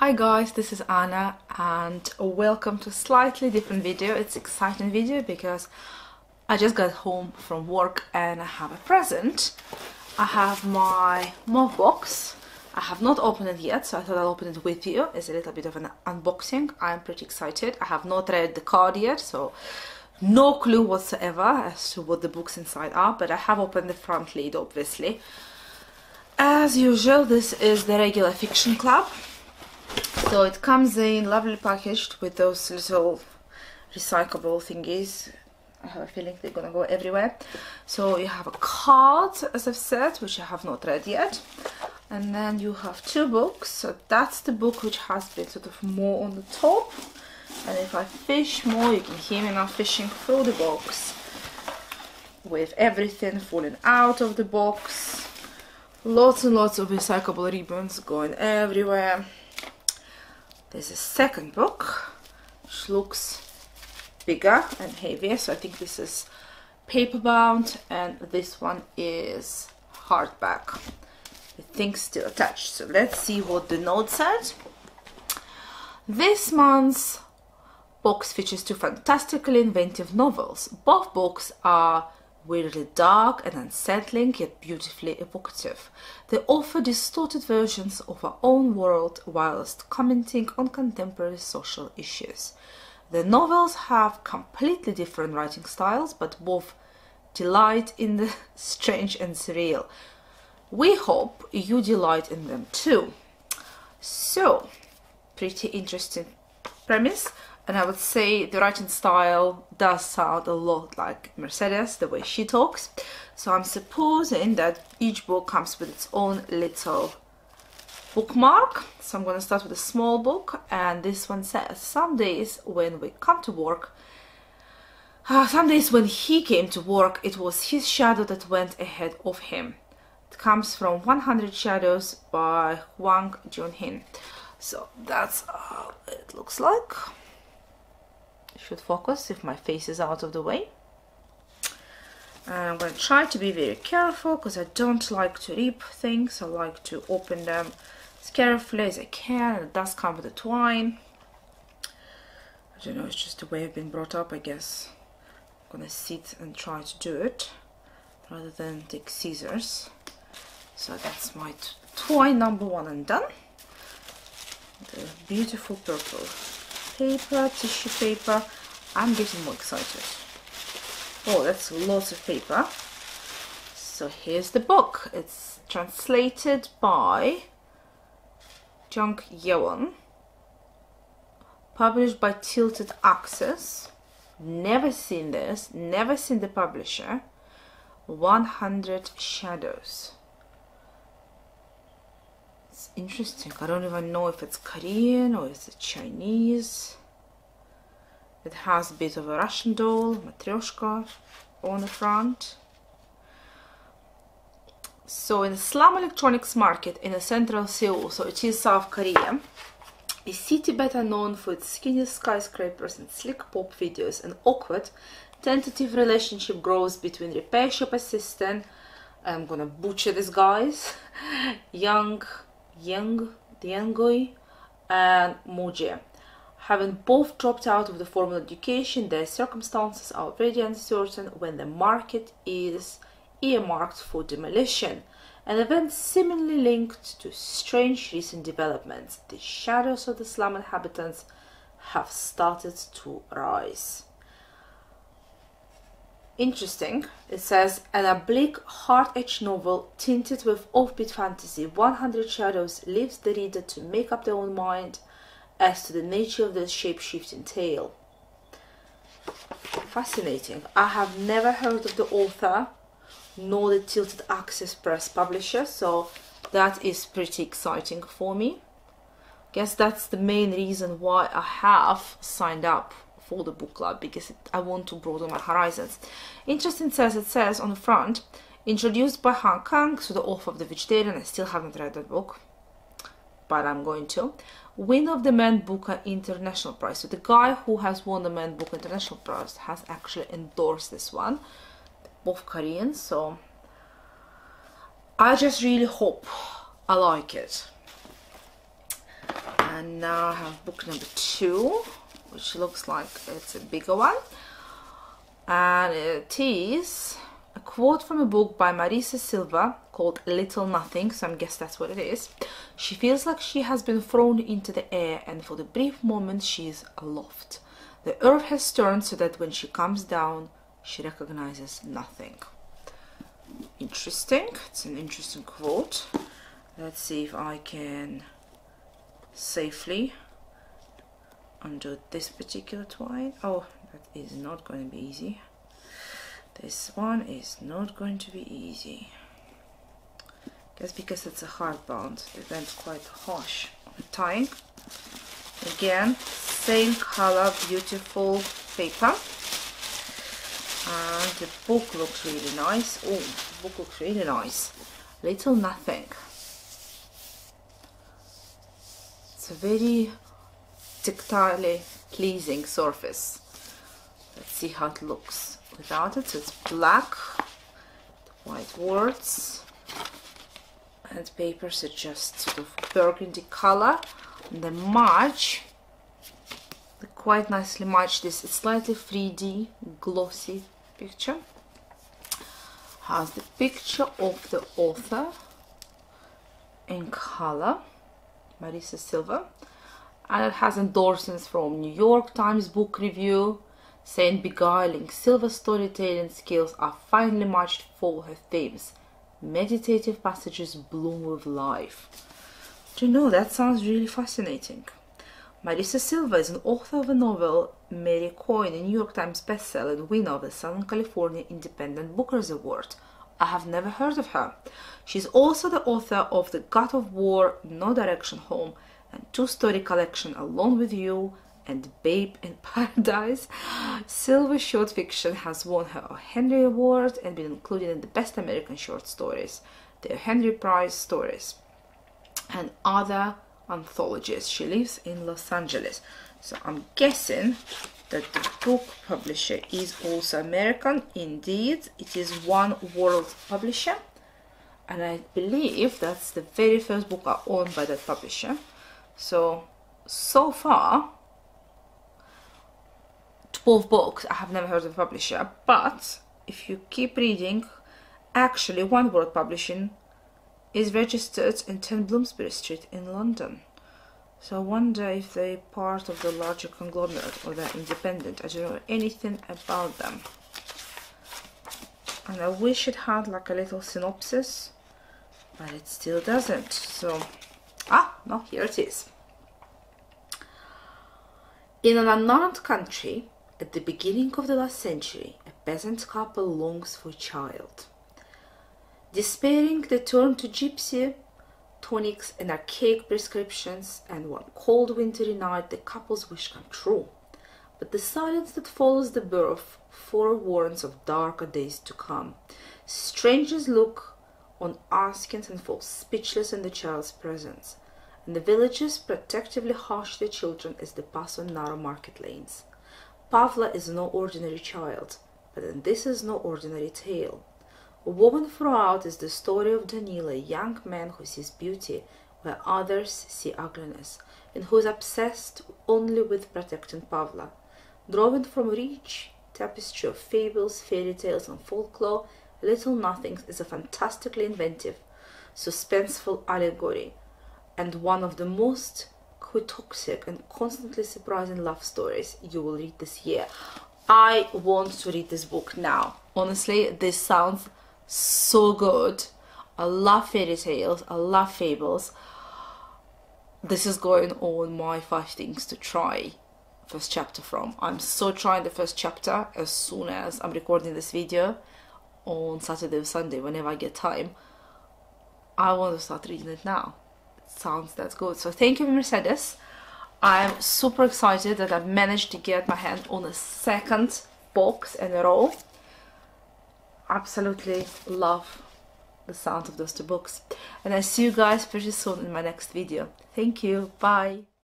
Hi guys, this is Anna and welcome to a slightly different video. It's an exciting video because I just got home from work and I have a present. I have my Moth Box. I have not opened it yet, so I thought I'll open it with you. It's a little bit of an unboxing. I'm pretty excited. I have not read the card yet, so no clue whatsoever as to what the books inside are, but I have opened the front lid, obviously. As usual, this is the regular fiction club. So it comes in lovely packaged with those little recyclable thingies. I have a feeling they're gonna go everywhere. So you have a card, as I've said, which I have not read yet. And then you have two books. So that's the book which has been sort of more on the top. And if I fish more, you can hear me now fishing through the box with everything falling out of the box. Lots and lots of recyclable ribbons going everywhere. There's a second book which looks bigger and heavier, so I think this is paper bound and this one is hardback with things still attached. So let's see what the note said. This month's box features two fantastically inventive novels. Both books are weirdly dark and unsettling, yet beautifully evocative. They offer distorted versions of our own world whilst commenting on contemporary social issues. The novels have completely different writing styles, but both delight in the strange and surreal. We hope you delight in them too. So, pretty interesting premise. And I would say the writing style does sound a lot like Mercedes, the way she talks. So I'm supposing that each book comes with its own little bookmark. So I'm going to start with a small book. And this one says, some days when we come to work, some days when he came to work, it was his shadow that went ahead of him. It comes from 100 Shadows by Hwang Jungeun. So that's how it looks like. Should focus if my face is out of the way. And I'm going to try to be very careful because I don't like to rip things. I like to open them as carefully as I can. And it does come with a twine. I don't know, it's just the way I've been brought up, I guess. I'm going to sit and try to do it rather than take scissors. So that's my twine number one and done. The beautiful purple paper, tissue paper. I'm getting more excited. Oh, that's lots of paper. So here's the book. It's translated by Jung Yewon, published by Tilted Axis. Never seen this, never seen the publisher. 100 Shadows. It's interesting. I don't even know if it's Korean or is it Chinese. It has a bit of a Russian doll, matryoshka, on the front. So in the slum electronics market in the central Seoul, so it is South Korea, a city better known for its skinny skyscrapers and slick pop videos, an awkward, tentative relationship grows between repair shop assistant, I'm gonna butcher these guys, Young Dengoi and Moje. Having both dropped out of the formal education, their circumstances are already uncertain when the market is earmarked for demolition, an event seemingly linked to strange recent developments. The shadows of the slum inhabitants have started to rise. Interesting. It says, an oblique, hard-edged novel tinted with offbeat fantasy, 100 Shadows leaves the reader to make up their own mind as to the nature of the shape-shifting tale. Fascinating. I have never heard of the author nor the Tilted Axis Press publisher, so that is pretty exciting for me. I guess that's the main reason why I have signed up for the book club, because I want to broaden my horizons. Interesting, says it says on the front, introduced by Han Kang, so the author of The Vegetarian. I still haven't read that book, but I'm going to. Winner of the Man Booker International Prize. So the guy who has won the Man Booker International Prize has actually endorsed this one. Both Koreans, so I just really hope I like it. and now I have book number 2, which looks like it's a bigger one, and it is a quote from a book by Marisa Silva called Little Nothing, so I guess that's what it is. She feels like she has been thrown into the air, and for the brief moment she is aloft. The earth has turned so that when she comes down, she recognizes nothing. Interesting. It's an interesting quote. Let's see if I can safely undo this particular twine. Oh, that is not going to be easy. This one is not going to be easy. Guess because it's a hard bound, they went quite harsh on the tying. Again, same color, beautiful paper. And the book looks really nice. Oh, the book looks really nice. Little Nothing. It's a very tactilely pleasing surface. Let's see how it looks. Without it, it's black, white words, and paper suggests sort of burgundy color, and then match, they quite nicely match this slightly 3D glossy picture. Has the picture of the author in color, Marisa Silva, and it has endorsements from New York Times Book Review, saying beguiling silver storytelling skills are finely matched for her themes. Meditative passages bloom with life. Do you know, that sounds really fascinating. Marisa Silva is an author of a novel, Mary Coyne, a New York Times bestseller and winner of the Southern California Independent Bookers Award. I have never heard of her. She's also the author of The God of War, No Direction Home, and two-story collection Alone With You, and Babe in Paradise. Silva short fiction has won her O. Henry Award and been included in the Best American Short Stories, the O. Henry Prize Stories, and other anthologies. She lives in Los Angeles. So I'm guessing that the book publisher is also American. Indeed, it is One World Publisher. And I believe that's the very first book I owned by that publisher. So far, 12 books, I have never heard of the publisher, but if you keep reading, actually One World Publishing is registered in 10 Bloomsbury Street in London. So I wonder if they're part of the larger conglomerate or they're independent. I don't know anything about them. And I wish it had like a little synopsis, but it still doesn't. So, no, here it is. In an unknown country, at the beginning of the last century, a peasant couple longs for a child. Despairing, they turn to gypsy tonics and archaic prescriptions, and one cold wintry night the couple's wish comes true. But the silence that follows the birth forewarns of darker days to come. Strangers look on askance and fall speechless in the child's presence, and the villagers protectively hush their children as they pass on narrow market lanes. Pavla is no ordinary child, but then this is no ordinary tale. Woven throughout is the story of Danila, a young man who sees beauty where others see ugliness, and who is obsessed only with protecting Pavla. Drawn from a rich tapestry of fables, fairy tales, and folklore, Little Nothings is a fantastically inventive, suspenseful allegory, and one of the most toxic and constantly surprising love stories you will read this year. I want to read this book now. Honestly, this sounds so good. I love fairy tales, I love fables. This is going on my 5 things to try first chapter from. I'm so trying the first chapter as soon as I'm recording this video on Saturday or Sunday, whenever I get time. I want to start reading it now. Sounds that's good. So thank you, Mercedes. I'm super excited that I've managed to get my hand on a second box in a row. Absolutely love the sound of those two books. And I see you guys pretty soon in my next video. Thank you. Bye.